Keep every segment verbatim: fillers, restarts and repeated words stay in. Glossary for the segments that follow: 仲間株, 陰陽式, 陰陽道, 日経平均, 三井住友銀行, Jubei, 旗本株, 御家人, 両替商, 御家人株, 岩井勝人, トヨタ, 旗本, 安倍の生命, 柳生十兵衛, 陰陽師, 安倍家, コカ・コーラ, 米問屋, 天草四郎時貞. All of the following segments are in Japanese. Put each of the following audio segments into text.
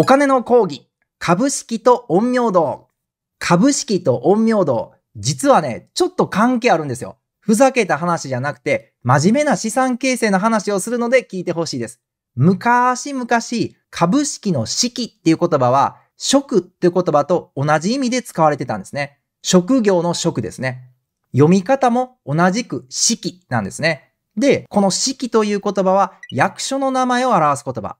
お金の講義、株式と陰陽道。株式と陰陽道、実はね、ちょっと関係あるんですよ。ふざけた話じゃなくて、真面目な資産形成の話をするので聞いてほしいです。昔々、株式の式っていう言葉は、職っていう言葉と同じ意味で使われてたんですね。職業の職ですね。読み方も同じく式なんですね。で、この式という言葉は役所の名前を表す言葉。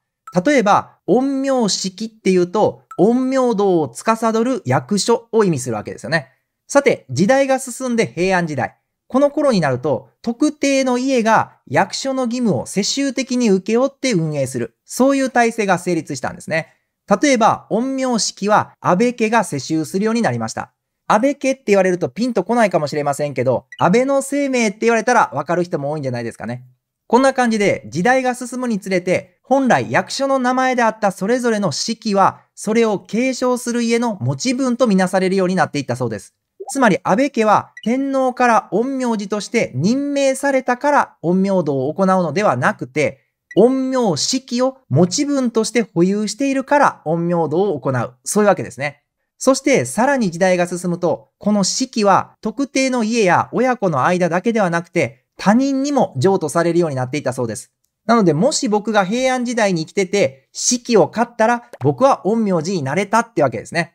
例えば、陰陽式っていうと、陰陽道を司る役所を意味するわけですよね。さて、時代が進んで平安時代。この頃になると、特定の家が役所の義務を世襲的に請け負って運営する。そういう体制が成立したんですね。例えば、陰陽式は安倍家が世襲するようになりました。安倍家って言われるとピンとこないかもしれませんけど、安倍の生命って言われたらわかる人も多いんじゃないですかね。こんな感じで、時代が進むにつれて、本来役所の名前であったそれぞれの式は、それを継承する家の持ち分とみなされるようになっていったそうです。つまり安倍家は天皇から陰陽師として任命されたから陰陽道を行うのではなくて、陰陽式を持ち分として保有しているから陰陽道を行う。そういうわけですね。そしてさらに時代が進むと、この式は特定の家や親子の間だけではなくて、他人にも譲渡されるようになっていたそうです。なのでもし僕が平安時代に生きてて、式を買ったら僕は陰陽師になれたってわけですね。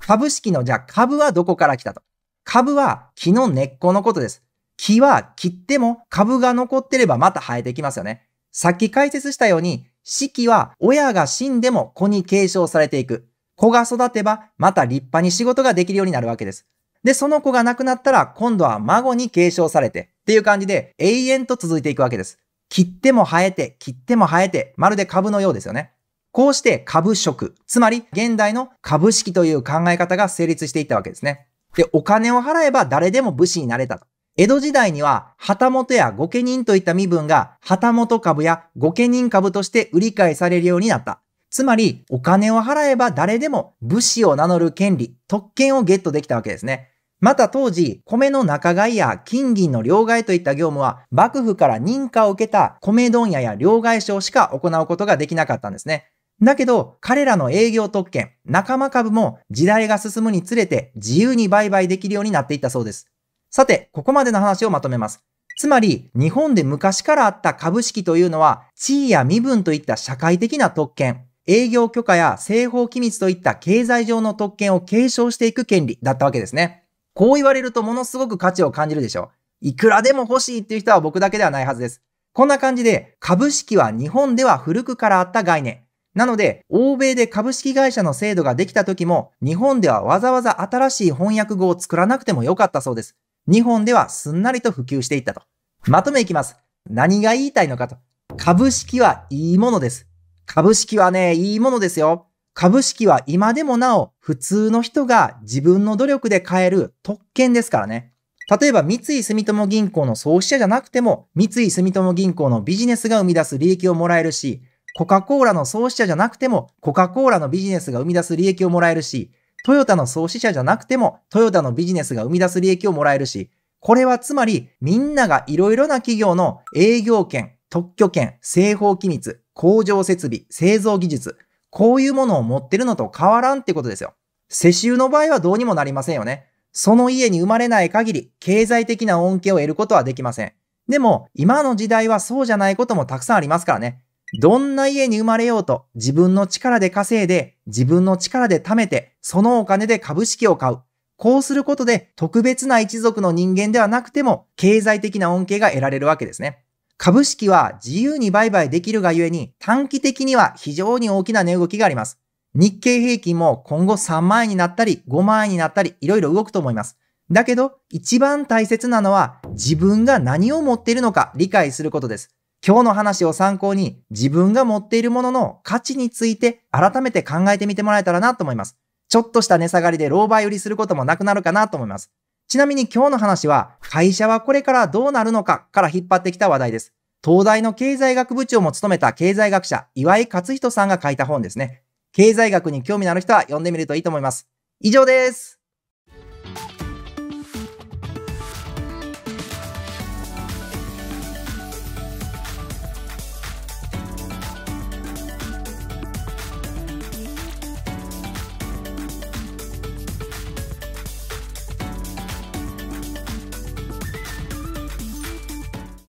株式のじゃあ株はどこから来たと。株は木の根っこのことです。木は切っても株が残ってればまた生えてきますよね。さっき解説したように、式は親が死んでも子に継承されていく。子が育てばまた立派に仕事ができるようになるわけです。で、その子が亡くなったら今度は孫に継承されてっていう感じで永遠と続いていくわけです。切っても生えて、切っても生えて、まるで株のようですよね。こうして株式、つまり現代の株式という考え方が成立していったわけですね。で、お金を払えば誰でも武士になれたと。江戸時代には、旗本や御家人といった身分が、旗本株や御家人株として売り買いされるようになった。つまり、お金を払えば誰でも武士を名乗る権利、特権をゲットできたわけですね。また当時、米の仲買や金銀の両替といった業務は、幕府から認可を受けた米問屋や両替商しか行うことができなかったんですね。だけど、彼らの営業特権、仲間株も時代が進むにつれて自由に売買できるようになっていったそうです。さて、ここまでの話をまとめます。つまり、日本で昔からあった株式というのは、地位や身分といった社会的な特権、営業許可や政法機密といった経済上の特権を継承していく権利だったわけですね。こう言われるとものすごく価値を感じるでしょう。いくらでも欲しいっていう人は僕だけではないはずです。こんな感じで、株式は日本では古くからあった概念。なので、欧米で株式会社の制度ができた時も、日本ではわざわざ新しい翻訳語を作らなくてもよかったそうです。日本ではすんなりと普及していったと。まとめいきます。何が言いたいのかと。株式はいいものです。株式はね、いいものですよ。株式は今でもなお、普通の人が自分の努力で買える特権ですからね。例えば、三井住友銀行の創始者じゃなくても、三井住友銀行のビジネスが生み出す利益をもらえるし、コカ・コーラの創始者じゃなくても、コカ・コーラのビジネスが生み出す利益をもらえるし、トヨタの創始者じゃなくても、トヨタのビジネスが生み出す利益をもらえるし、これはつまり、みんながいろいろな企業の営業権、特許権、製法機密、工場設備、製造技術、こういうものを持ってるのと変わらんってことですよ。世襲の場合はどうにもなりませんよね。その家に生まれない限り、経済的な恩恵を得ることはできません。でも、今の時代はそうじゃないこともたくさんありますからね。どんな家に生まれようと自分の力で稼いで、自分の力で貯めて、そのお金で株式を買う。こうすることで特別な一族の人間ではなくても経済的な恩恵が得られるわけですね。株式は自由に売買できるがゆえに短期的には非常に大きな値動きがあります。日経平均も今後さんまんえんになったりごまんえんになったりいろいろ動くと思います。だけど一番大切なのは自分が何を持っているのか理解することです。今日の話を参考に自分が持っているものの価値について改めて考えてみてもらえたらなと思います。ちょっとした値下がりで狼狽売りすることもなくなるかなと思います。ちなみに今日の話は会社はこれからどうなるのかから引っ張ってきた話題です。東大の経済学部長も務めた経済学者岩井勝人さんが書いた本ですね。経済学に興味のある人は読んでみるといいと思います。以上です。